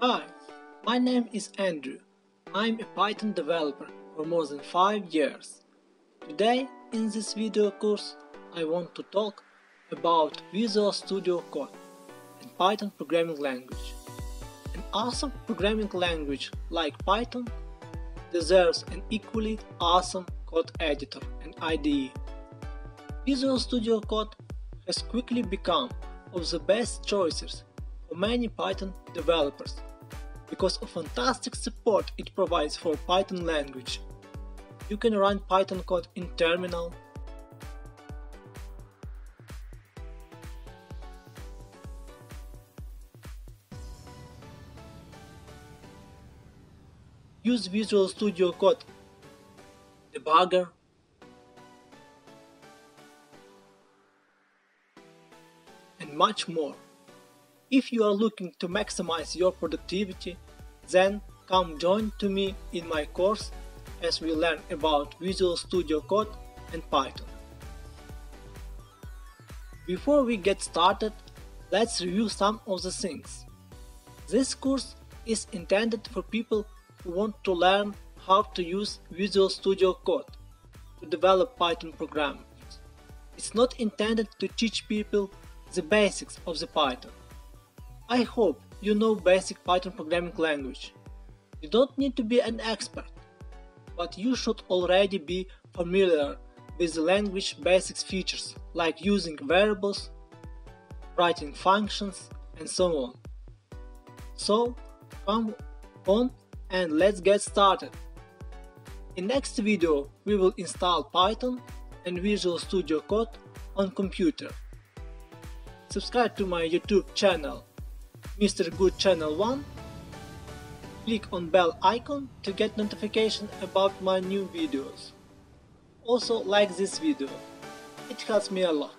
Hi, my name is Andrew. I'm a Python developer for more than 5 years. Today, in this video course, I want to talk about Visual Studio Code and Python programming language. An awesome programming language like Python deserves an equally awesome code editor and IDE. Visual Studio Code has quickly become one of the best choices for many Python developers, because of fantastic support it provides for Python language. You can run Python code in terminal, use Visual Studio Code debugger, and much more. If you are looking to maximize your productivity, then come join to me in my course as we learn about Visual Studio Code and Python. Before we get started, let's review some of the things. This course is intended for people who want to learn how to use Visual Studio Code to develop Python programming. It's not intended to teach people the basics of the Python. I hope you know basic Python programming language. You don't need to be an expert, but you should already be familiar with the language basics features like using variables, writing functions, and so on. So come on and let's get started. In next video we will install Python and Visual Studio Code on computer. Subscribe to my YouTube channel MrGoodChannel1, click on bell icon to get notification about my new videos. Also like this video, it helps me a lot.